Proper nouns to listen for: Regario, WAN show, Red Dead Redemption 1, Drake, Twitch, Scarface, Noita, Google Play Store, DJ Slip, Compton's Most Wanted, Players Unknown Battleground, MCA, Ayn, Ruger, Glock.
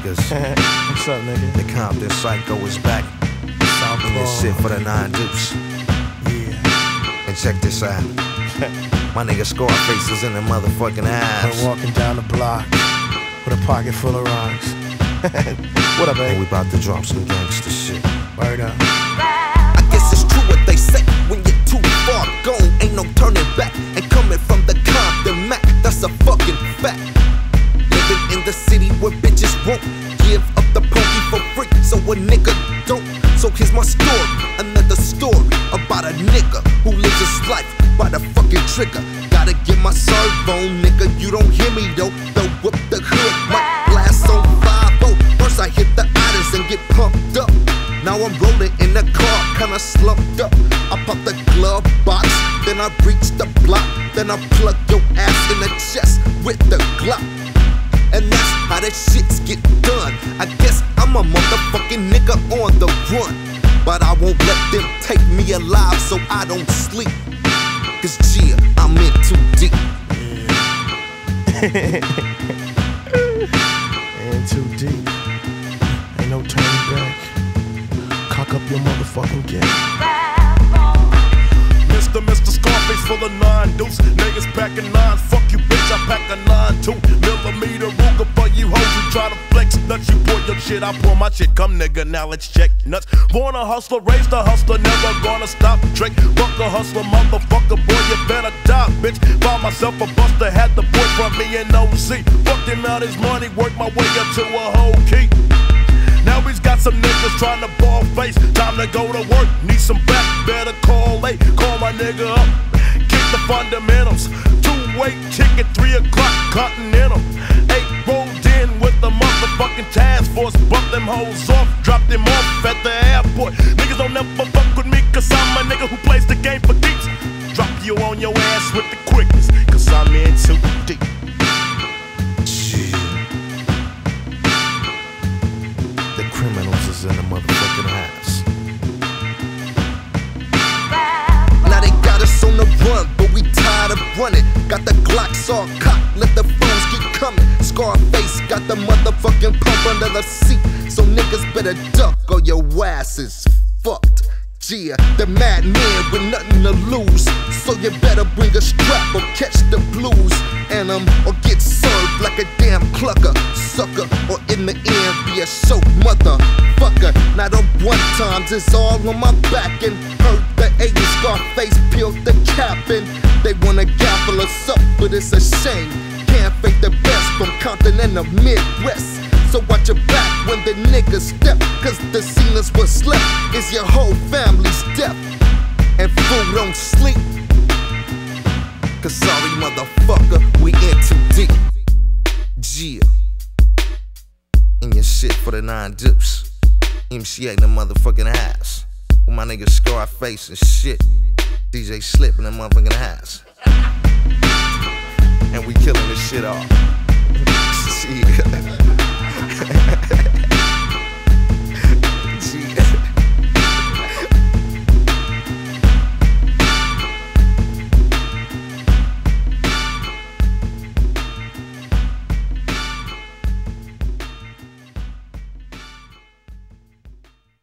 niggas. What's up, nigga? The Compton Psycho is back. Southpaw. This shit for the 9 deuce. Yeah. And check this out. My nigga Scarface is in the motherfucking house. Walking down the block with a pocket full of rocks. What up, man? We about to drop some gangsta shit. Word up. I guess it's true what they say. When you're too far gone, ain't no turning back. And coming from the Compton Mac, that's a fucking fact. Living in the city where bitches won't give up the pokey for free, so a nigga don't. So here's my story, another story about a nigga who lives his life by the fucking trigger. Gotta get my serve on, nigga. You don't hear me though. They'll whip the hood, might blast on 5-0. First I hit the otters and get pumped up. Now I'm rolling in the car, kinda slumped up. I pop the glove box, then I reach the block, then I plug your ass in the chest with the Glock. And that's how that shit's get done. I guess I'm a motherfucking nigga on the run, but I won't let them take me alive, so I don't sleep. Cause yeah, I'm in too deep. In too deep. Ain't no turning back. Cock up your motherfucking game. Mr. Scarface full of 9 deuce. Niggas packing 9. Fuck you, bitch. I pack a 9 2. Millimeter Ruger for you hoes who try to flex nuts. You pour your shit, I pour my shit. Come, nigga, now let's check nuts. Born a hustler, raised a hustler, never gonna stop. Drake, fuck a hustler, motherfucker, boy, you better die, bitch. Found myself a buster, had the boy from me in OC. Fucked him out his money, worked my way up to a whole key. Now he's got some niggas trying to ball face. Time to go to work, need some back, better call late. Call my nigga up, kick the fundamentals. 2-way ticket, 3 o'clock, continental. 8 rolled in with the motherfucking task force. Bumped them hoes off, dropped them off at the airport. Niggas don't never fuck with me, cause I'm a nigga who plays the game for geeks. Drop you on your ass with the quickness, cause I'm in too deep. Criminals is in the motherfucking house. Now they got us on the run, but we tired of running. Got the Glocks all cocked, let the phones keep coming. Scarface got the motherfucking pump under the seat, so niggas better duck or your ass is fucked. Yeah, the mad man with nothing to lose, so you better bring a strap or catch the blues. And or get served like a damn clucker, sucker, or in the end be a show motherfucker. Now the one times it's all on my back, and hurt the 80s Scarface peeled the cap, and they wanna gaffle us up, but it's a shame. Can't fake the best from Compton and the Midwest. So watch your back when the niggas step, cause the scene is what's left is your whole family's death. And fool don't sleep, cause sorry motherfucker, we in too deep. Yeah. And your shit for the 9 deuce. MCA in the motherfucking house. With my nigga Scarface and shit. DJ Slip in the motherfucking house. And we killing this shit off. Yeah.